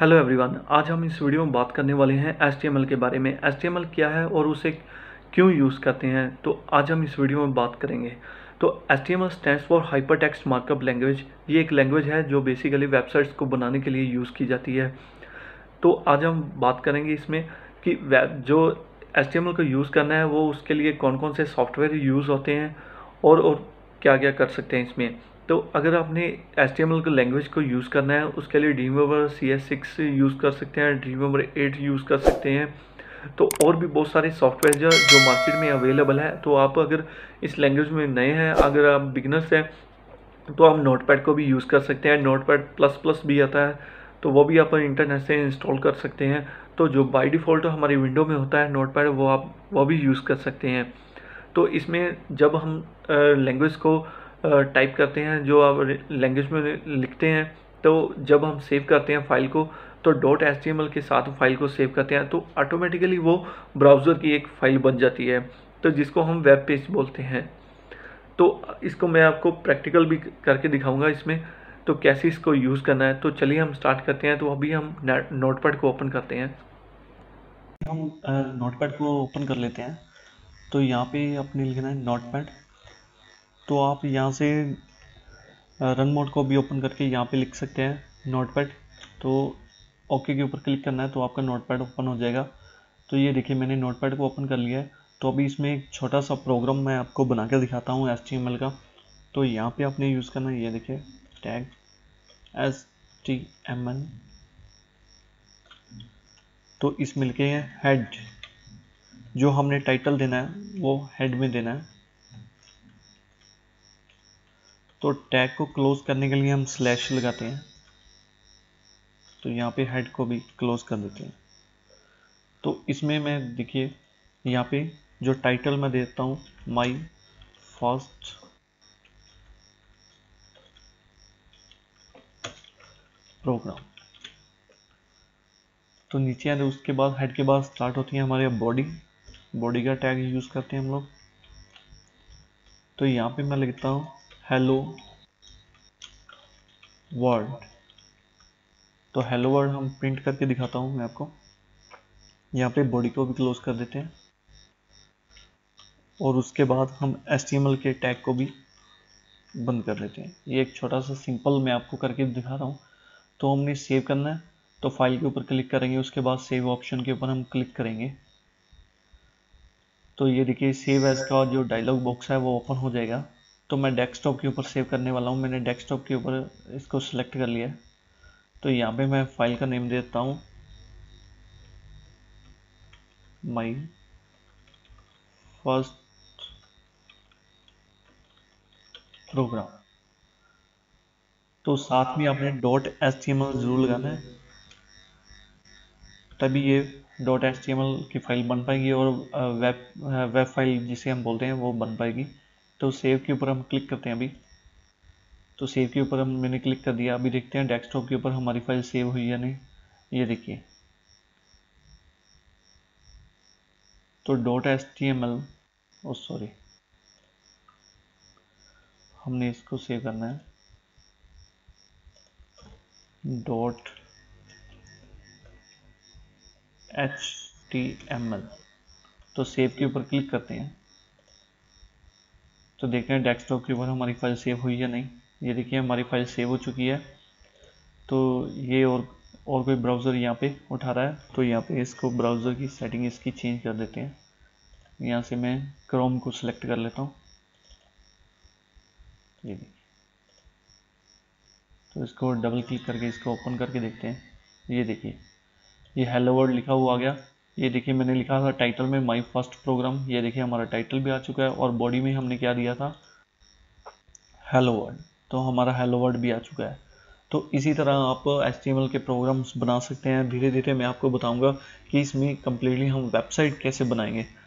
Hello everyone, आज हम इस वीडियो में बात करने वाले हैं HTML के बारे में। HTML क्या है और उसे क्यों यूज़ करते हैं, तो आज हम इस वीडियो में बात करेंगे। तो HTML stands for hypertext markup language. ये एक लैंग्वेज है जो बेसिकली वेबसाइट्स को बनाने के लिए यूज़ की जाती है। तो आज हम बात करेंगे इसमें कि जो HTML को यूज़ करना है वो उसके लिए कौन कौन से सॉफ्टवेयर यूज़ होते हैं और क्या क्या कर सकते हैं इसमें। तो अगर आपने HTML के लैंग्वेज को यूज़ करना है उसके लिए ड्रीमवीवर CS6 यूज़ कर सकते हैं, ड्रीमवीवर 8 यूज़ कर सकते हैं। तो और भी बहुत सारे सॉफ्टवेयर जो मार्केट में अवेलेबल है। तो आप अगर इस लैंग्वेज में नए हैं, अगर आप बिगनर्स हैं, तो आप नोटपैड को भी यूज़ कर सकते हैं। नोटपैड++ भी आता है, तो वो भी आप इंटरनेट से इंस्टॉल कर सकते हैं। तो जो बाई डिफ़ॉल्ट हमारी विंडो में होता है नोटपैड, वो आप वो भी यूज़ कर सकते हैं। तो इसमें जब हम लैंग्वेज को टाइप करते हैं, जो आप लैंग्वेज में लिखते हैं, तो जब हम सेव करते हैं फाइल को, तो .html के साथ फाइल को सेव करते हैं, तो ऑटोमेटिकली वो ब्राउज़र की एक फ़ाइल बन जाती है, तो जिसको हम वेब पेज बोलते हैं। तो इसको मैं आपको प्रैक्टिकल भी करके दिखाऊंगा इसमें, तो कैसे इसको यूज़ करना है। तो चलिए हम स्टार्ट करते हैं। तो अभी हम नोटपैड को ओपन करते हैं, हम नोटपैड को ओपन कर लेते हैं। तो यहाँ पर आपने लिखना है नोटपैड, तो आप यहाँ से रन मोड को भी ओपन करके यहाँ पे लिख सकते हैं नोटपैड। तो ओके के ऊपर क्लिक करना है, तो आपका नोटपैड ओपन हो जाएगा। तो ये देखिए, मैंने नोटपैड को ओपन कर लिया है। तो अभी इसमें एक छोटा सा प्रोग्राम मैं आपको बना के दिखाता हूँ HTML का। तो यहाँ पे आपने यूज़ करना है, ये देखिए, टैग HTML, तो इसमें लिखे हैं हेड, जो हमने टाइटल देना है वो हेड में देना है। तो टैग को क्लोज करने के लिए हम स्लैश लगाते हैं, तो यहाँ पे हेड को भी क्लोज कर देते हैं। तो इसमें मैं, देखिए, यहाँ पे जो टाइटल मैं देता हूँ, माय फर्स्ट प्रोग्राम। तो नीचे आते उसके बाद हेड के बाद स्टार्ट होती है हमारे बॉडी का टैग यूज़ करते हैं हम लोग। तो यहाँ पे मैं लिखता हूँ हेलो वर्ल्ड। तो हेलो वर्ल्ड हम प्रिंट करके दिखाता हूँ मैं आपको। यहाँ पे बॉडी को भी क्लोज कर देते हैं और उसके बाद हम HTML के टैग को भी बंद कर देते हैं। ये एक छोटा सा सिंपल मैं आपको करके दिखा रहा हूँ। तो हमने सेव करना है, तो फाइल के ऊपर क्लिक करेंगे, उसके बाद सेव ऑप्शन के ऊपर हम क्लिक करेंगे। तो ये देखिए, सेव एज का जो डायलॉग बॉक्स है वो ओपन हो जाएगा। तो मैं डेस्कटॉप के ऊपर सेव करने वाला हूँ। मैंने डेस्कटॉप के ऊपर इसको सिलेक्ट कर लिया है। तो यहाँ पे मैं फाइल का नेम देता हूँ माय फर्स्ट प्रोग्राम। तो साथ में आपने .html जरूर लगाना है, तभी ये .html की फाइल बन पाएगी और वेब फाइल जिसे हम बोलते हैं वो बन पाएगी। तो सेव के ऊपर हम क्लिक करते हैं अभी। तो सेव के ऊपर मैंने क्लिक कर दिया। अभी देखते हैं डेस्कटॉप के ऊपर हमारी फाइल सेव हुई या नहीं। ये देखिए, तो .html ओ सॉरी, हमने इसको सेव करना है .html। तो सेव के ऊपर क्लिक करते हैं, तो देखते हैं डेस्कटॉप के ऊपर हमारी फाइल सेव हुई या नहीं। ये देखिए, हमारी फाइल सेव हो चुकी है। तो ये और कोई ब्राउज़र यहाँ पे उठा रहा है, तो यहाँ पे इसको ब्राउज़र की सेटिंग इसकी चेंज कर देते हैं। यहाँ से मैं क्रोम को सिलेक्ट कर लेता हूँ, ये देखिए। तो इसको डबल क्लिक करके इसको ओपन करके देखते हैं। ये देखिए, ये हेलो वर्ल्ड लिखा हुआ आ गया। ये देखिए, मैंने लिखा था टाइटल में माय फर्स्ट प्रोग्राम। ये देखिए, हमारा टाइटल भी आ चुका है और बॉडी में हमने क्या दिया था, हेलो वर्ल्ड। तो हमारा हेलो वर्ल्ड भी आ चुका है। तो इसी तरह आप HTML के प्रोग्राम्स बना सकते हैं। धीरे धीरे मैं आपको बताऊंगा कि इसमें कम्प्लीटली हम वेबसाइट कैसे बनाएंगे।